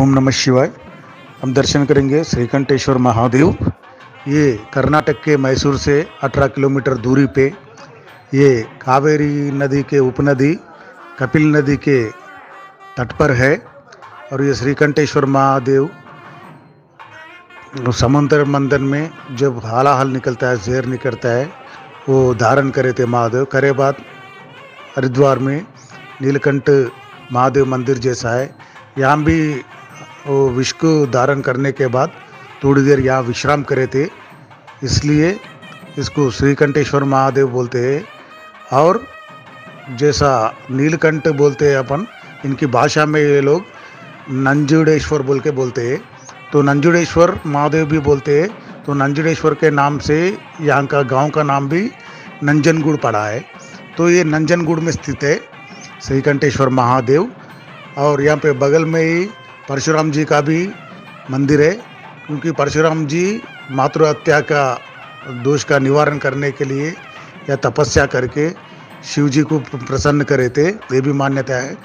ओम नमः शिवाय। हम दर्शन करेंगे श्रीकंठेश्वर महादेव। ये कर्नाटक के मैसूर से 18 किलोमीटर दूरी पे ये कावेरी नदी के उपनदी कपिल नदी के तट पर है। और ये श्रीकंठेश्वर महादेव समुंदर मंदन में जब हलाहल निकलता है, जहर निकलता है, वो धारण करे थे महादेव। करे बाद हरिद्वार में नीलकंठ महादेव मंदिर जैसा है। यहाँ भी वो विष को धारण करने के बाद थोड़ी देर यहाँ विश्राम करे थे, इसलिए इसको श्रीकंठेश्वर महादेव बोलते हैं। और जैसा नीलकंठ बोलते हैं अपन, इनकी भाषा में ये लोग नंजुडेश्वर बोल के बोलते हैं, तो नंजुडेश्वर महादेव भी बोलते हैं। तो नंजुडेश्वर के नाम से यहाँ का गांव का नाम भी नंजनगुड़ पड़ा है। तो ये नंजनगुड़ में स्थित है श्रीकंठेश्वर महादेव। और यहाँ पे बगल में ही परशुराम जी का भी मंदिर है, क्योंकि परशुराम जी मातृहत्या का दोष का निवारण करने के लिए या तपस्या करके शिव जी को प्रसन्न करे थे, ये भी मान्यता है।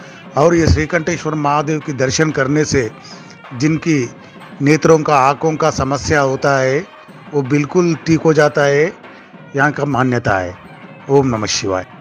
और ये श्रीकंठेश्वर महादेव के दर्शन करने से जिनकी नेत्रों का आँखों का समस्या होता है वो बिल्कुल ठीक हो जाता है, यहाँ का मान्यता है। ओम नमः शिवाय।